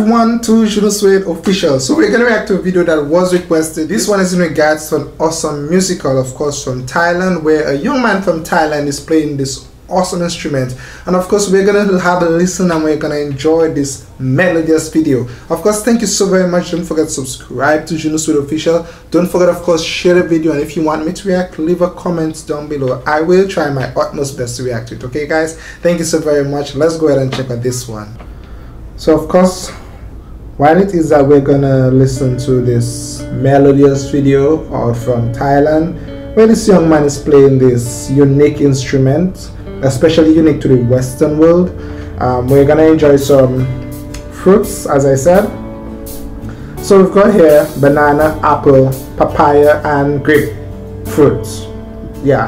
everyone to Junosuede Official. So we're gonna react to a video that was requested. This one is in regards to an awesome musical, of course, from Thailand, where a young man from Thailand is playing this awesome instrument, and of course we're gonna have a listen and we're gonna enjoy this melodious video. Of course, thank you so very much. Don't forget to subscribe to Junosuede Official. Don't forget, of course, share the video, and if you want me to react, leave a comment down below. I will try my utmost best to react to it. Okay guys, thank you so very much. Let's go ahead and check out this one. So of course, while it is that we're gonna listen to this melodious video from Thailand, where this young man is playing this unique instrument, especially unique to the Western world. We're gonna enjoy some fruits, as I said. So we've got here banana, apple, papaya, and grape fruits. Yeah.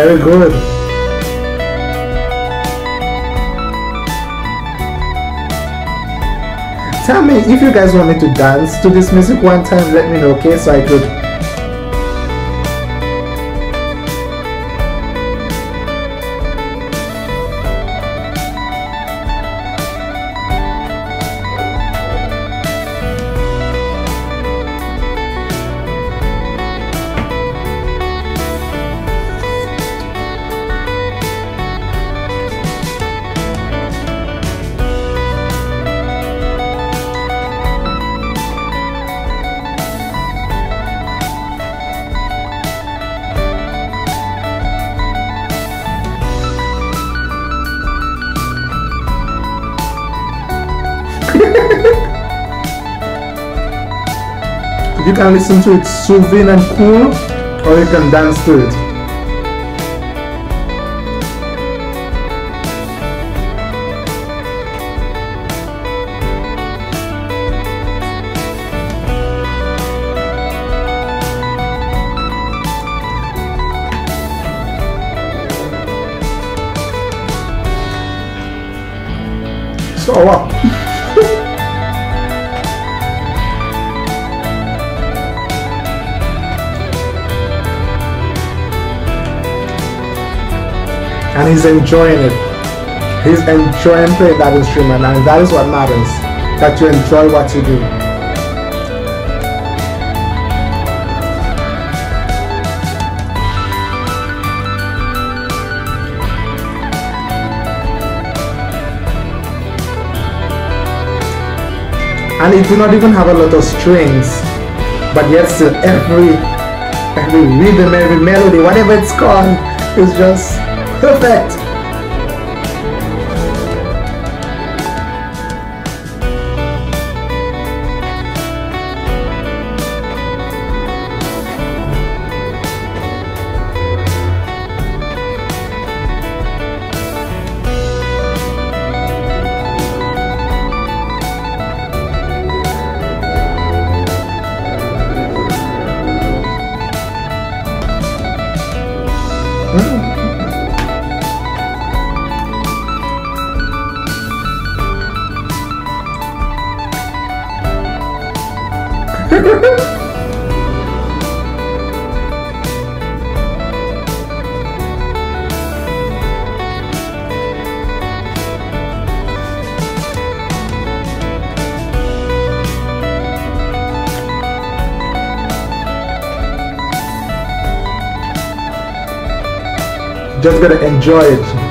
Very good. Tell me if you guys want me to dance to this music one time, let me know, okay? So I could. You can listen to it soothing and cool, or you can dance to it. So wow. And he's enjoying it. He's enjoying playing that instrument, and that is what matters, that you enjoy what you do. And it do not even have a lot of strings, but yet still every rhythm, every melody, whatever it's called, is just perfect. Just gonna enjoy it.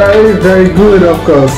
Very, very good, of course.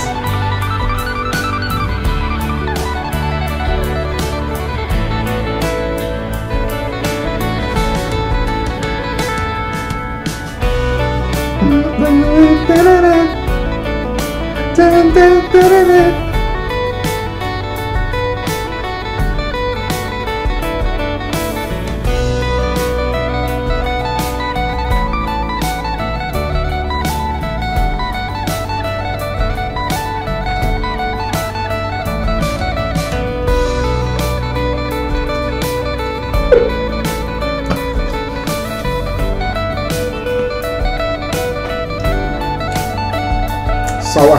Sour.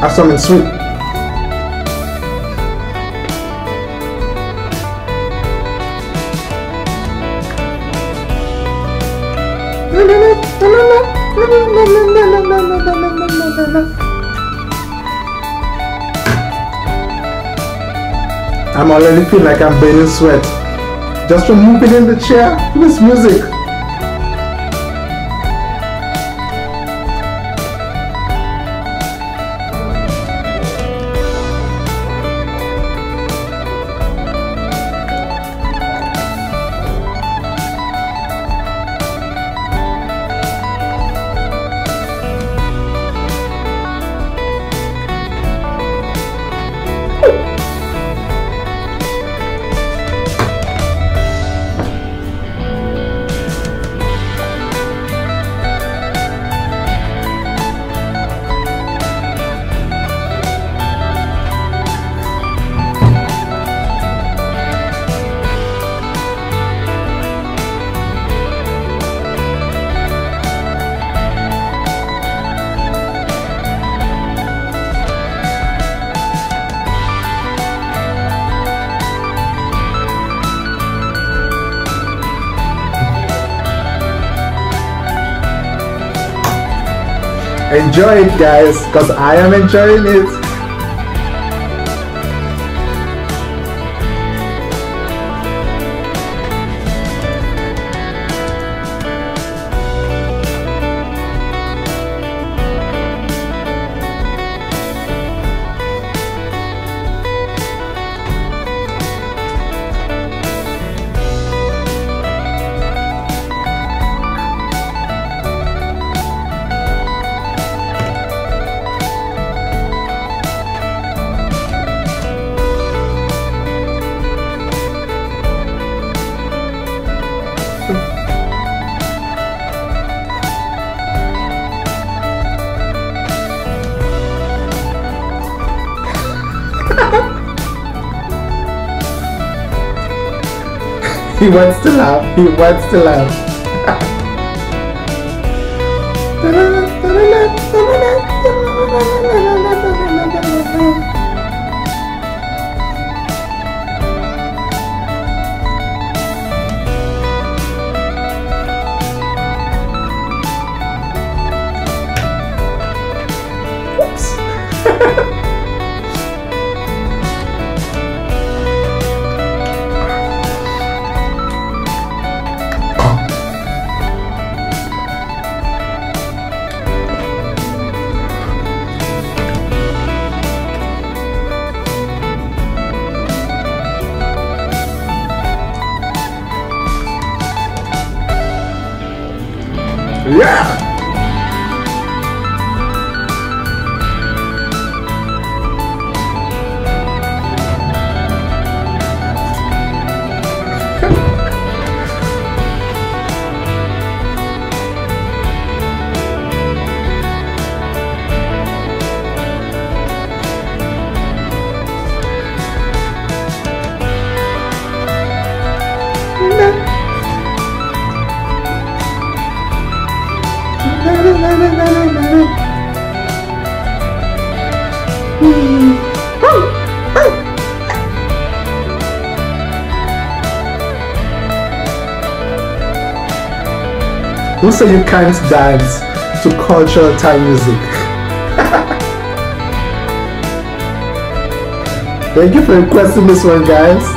Have something sweet. I'm already feeling like I'm burning sweat just from moving in the chair to this music. Enjoy it, guys, because I am enjoying it. He wants to laugh, he wants to laugh. Oops. Yeah! Who said you can't dance to cultural Thai music? Thank you for requesting this one, guys.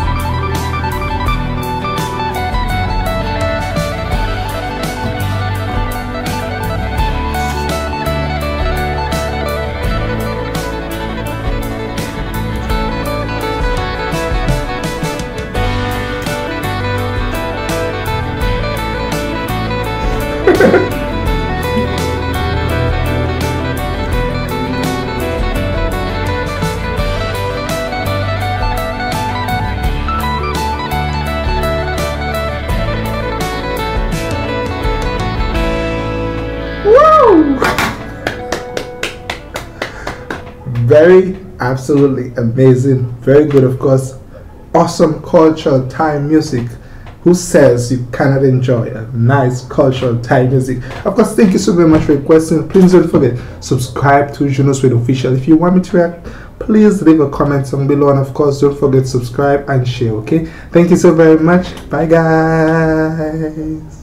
Very absolutely amazing, very good, of course, awesome cultural Thai music. Who says you cannot enjoy a nice cultural Thai music? Of course, thank you so very much for requesting. Please don't forget, subscribe to Junosuede Official. If you want me to react, please leave a comment down below, and of course don't forget, subscribe and share. Okay, thank you so very much. Bye guys.